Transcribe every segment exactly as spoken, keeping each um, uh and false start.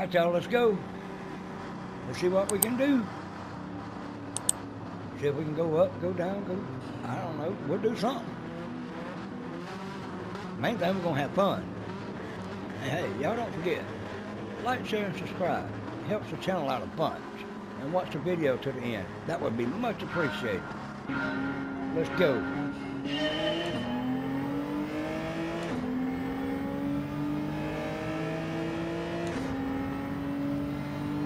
That's all, let's go. Let's see what we can do. See if we can go up, go down, go, I don't know, we'll do something. Main thing, we're gonna have fun. And hey, y'all don't forget, like, share, and subscribe. It helps the channel out a bunch. And watch the video to the end. That would be much appreciated. Let's go.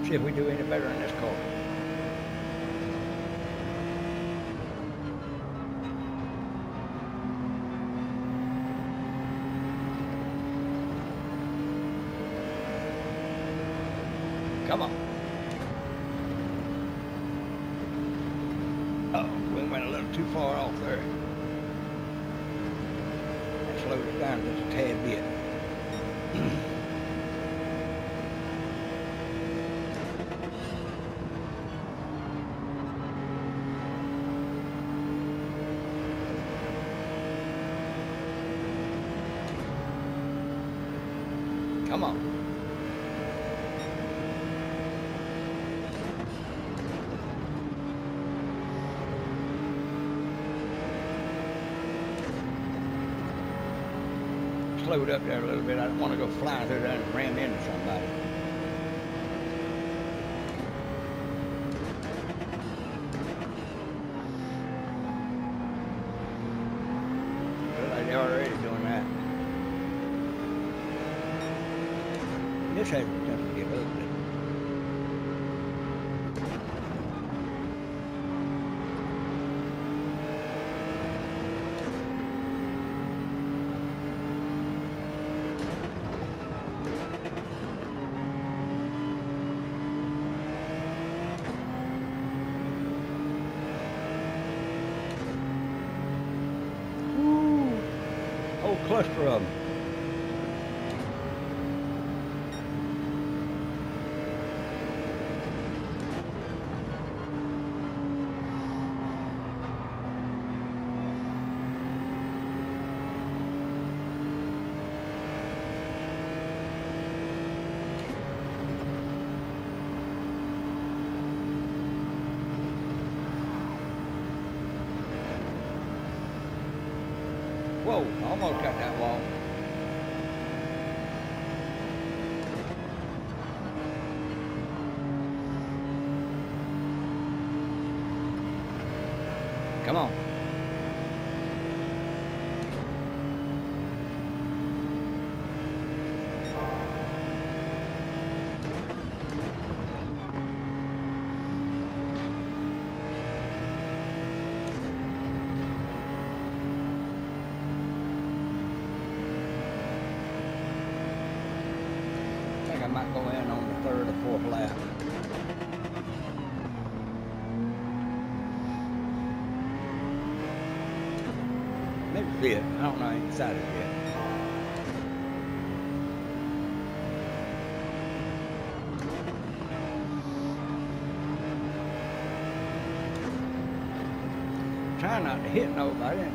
See if we do any better in this car. Come on. Oh, we went a little too far off there. That slowed us down just a tad bit. Come on. Slowed up there a little bit. I don't want to go flying through there and ram into somebody. Like they're already doing that. This has to get ugly. Woo! Whole cluster of them. Whoa, I almost got that wall. Come on. I might go in on the third or fourth lap. Maybe fifth. I don't know. I ain't decided yet. Try not to hit nobody.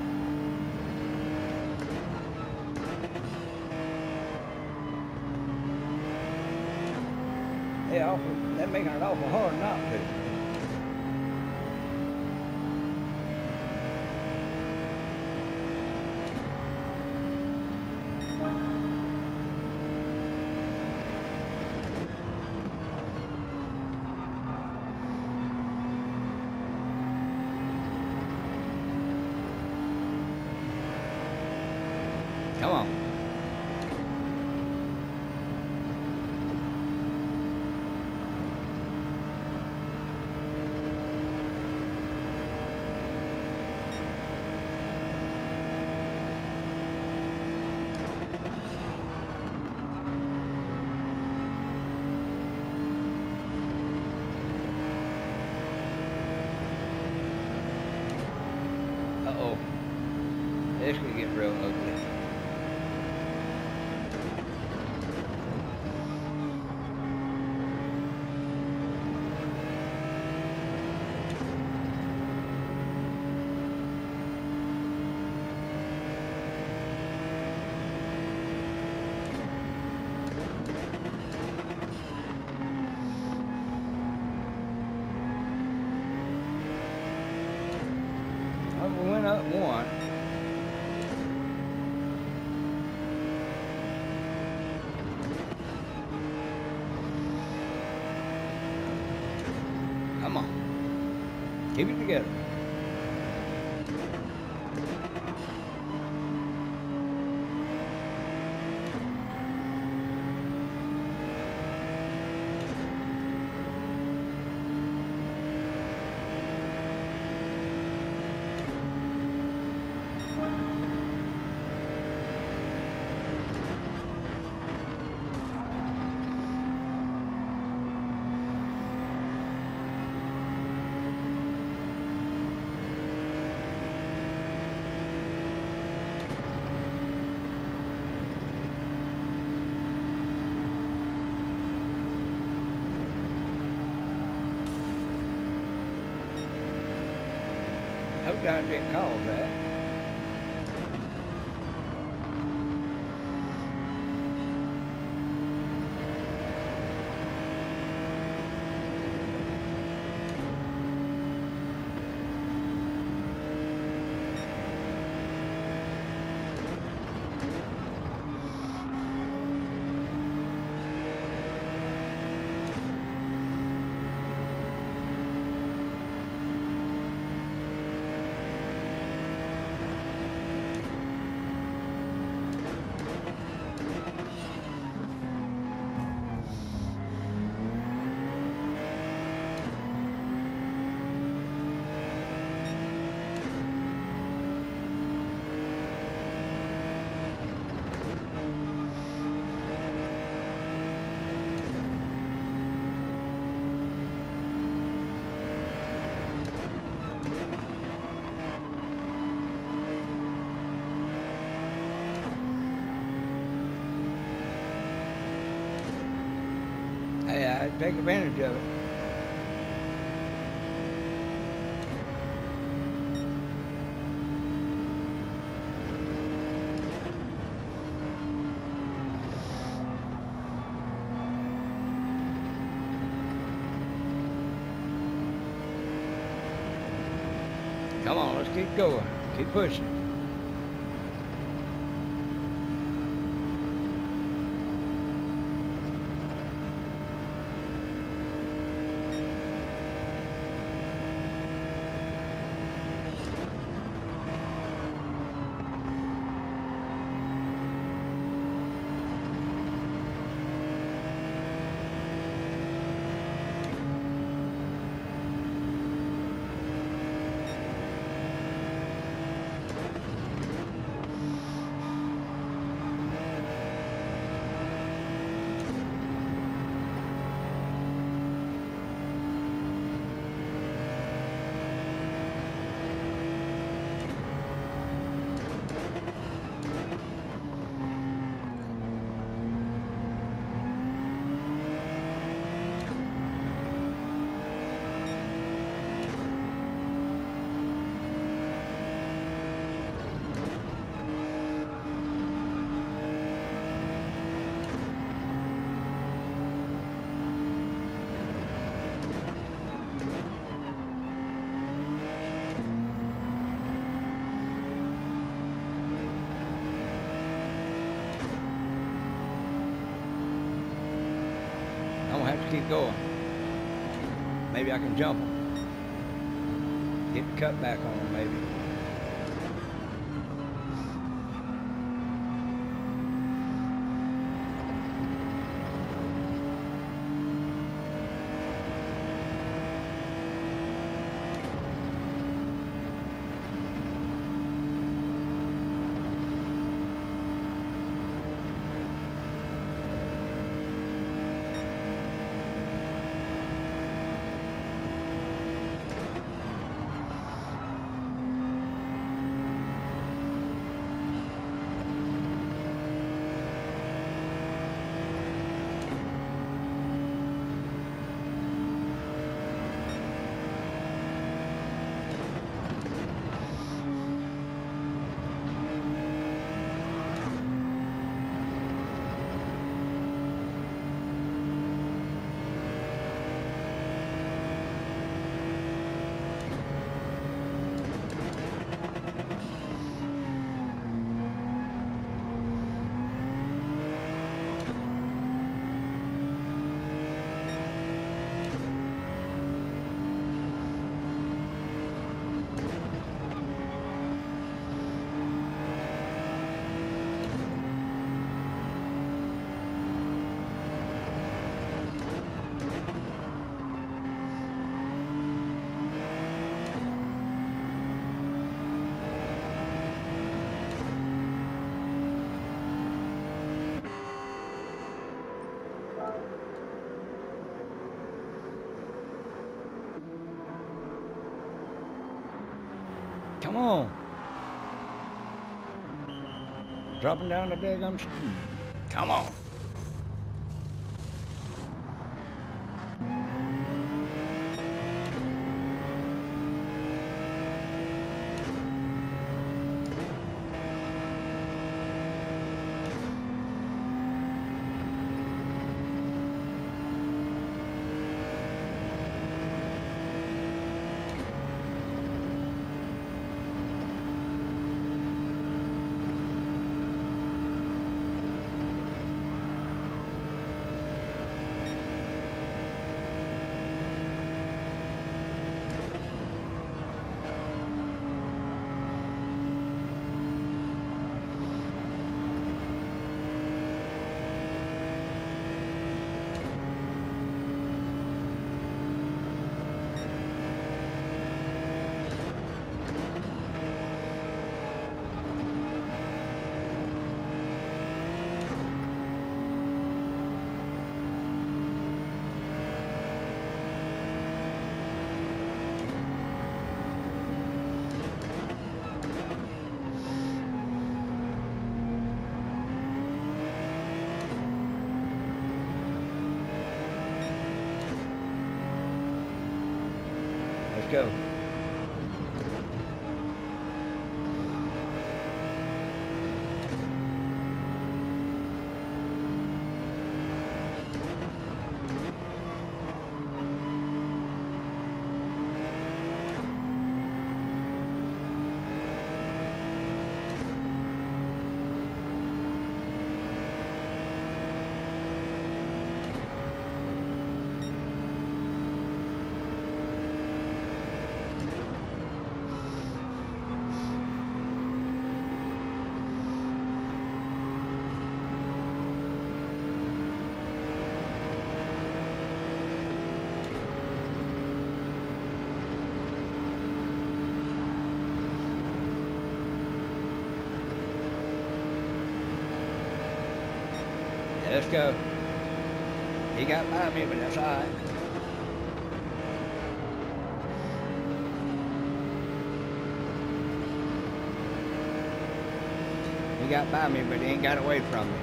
Yeah, they're making it awful hard not to. Come on. This could get real ugly. Keep it together. I hope I didn't call that. Take advantage of it. Come on, let's keep going. Keep pushing. Keep going. Maybe I can jump them. Get cut back on them, maybe. Come on. Drop him down the daggum. Come on. Go. Let's go. He got by me, but that's all right. He got by me, but he ain't got away from me.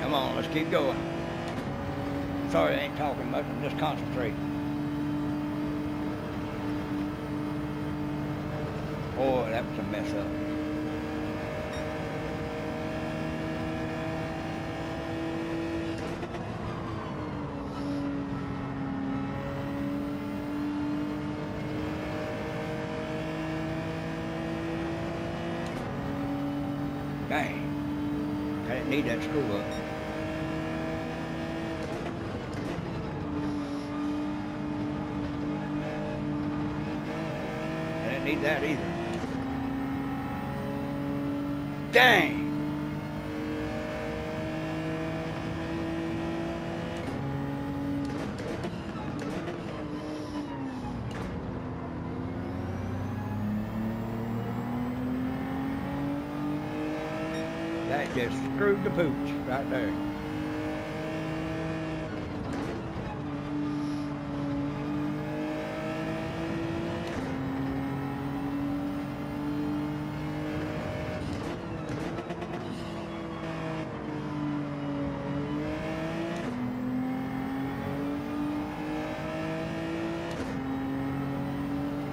Come on, let's keep going. Sorry, I ain't talking much. I'm just concentrating. Oh, that was a mess up. Dang. I didn't need that screw up. Need that either. Dang! That just screwed the pooch right there.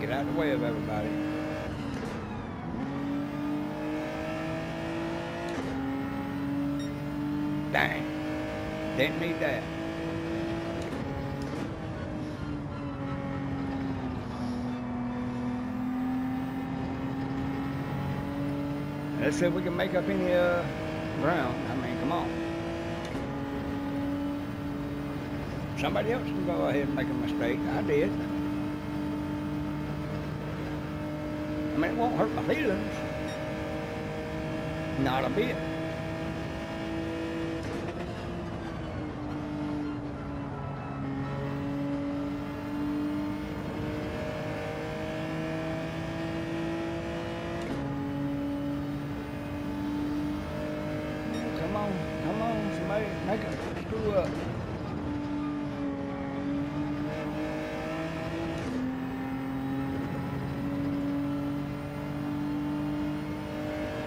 get out of the way of everybody. Dang. Didn't need that. Let's see if we can make up any uh, ground. I mean, come on. Somebody else can go ahead and make a mistake. I did. I mean, it won't hurt my feelings. Not a bit.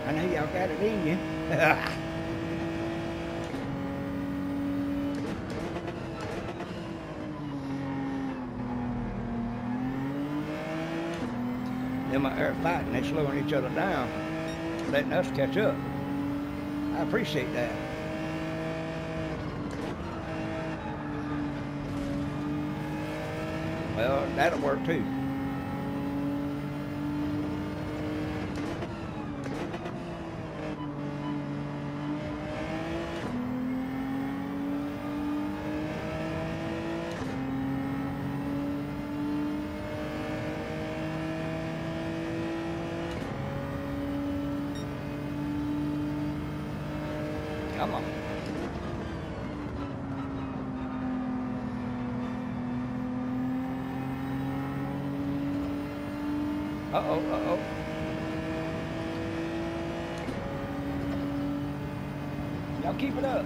I know y'all got it in you. Them out there fighting, they slowing each other down, letting us catch up. I appreciate that. Well, that'll work too. Come on. Uh-oh, uh-oh. Y'all keep it up.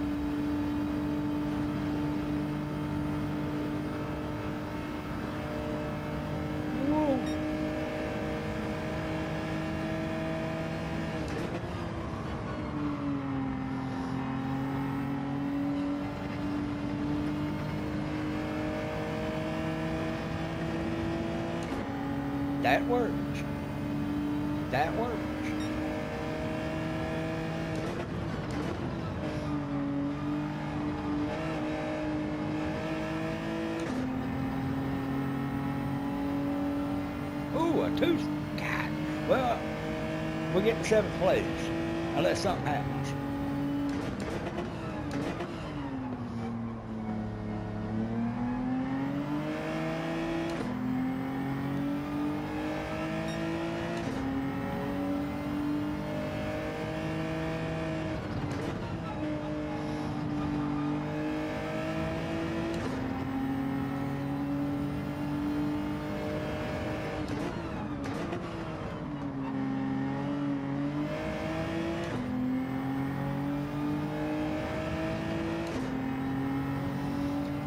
That works. That works. Ooh, a two. God. Well, we're getting seventh place unless something happens.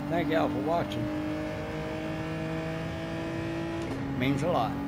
Thank y'all for watching. It means a lot.